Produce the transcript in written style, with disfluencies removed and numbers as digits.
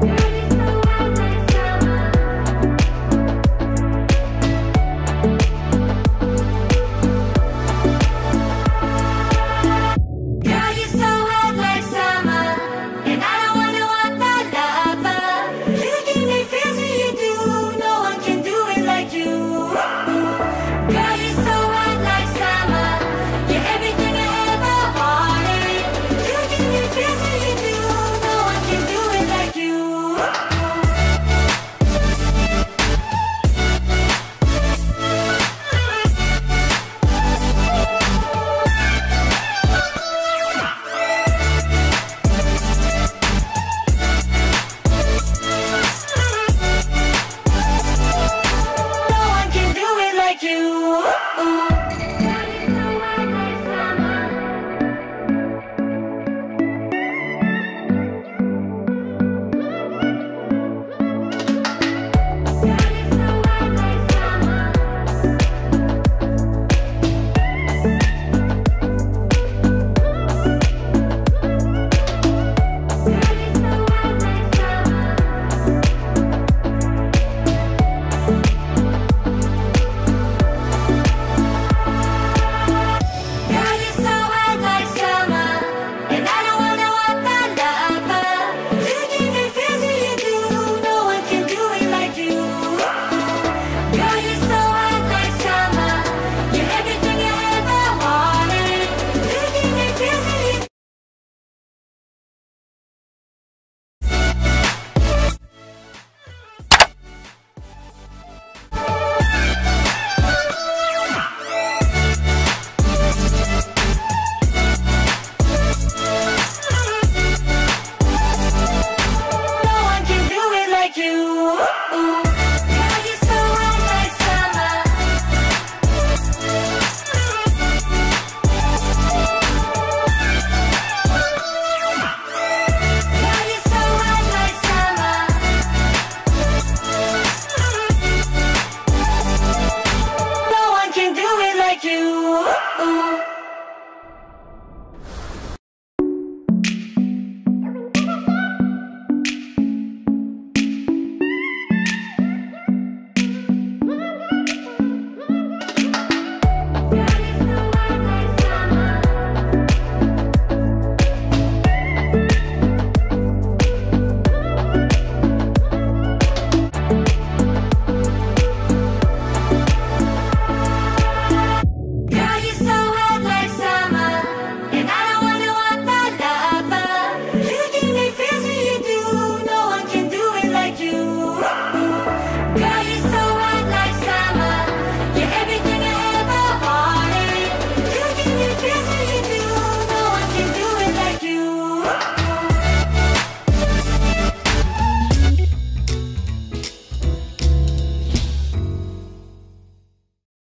You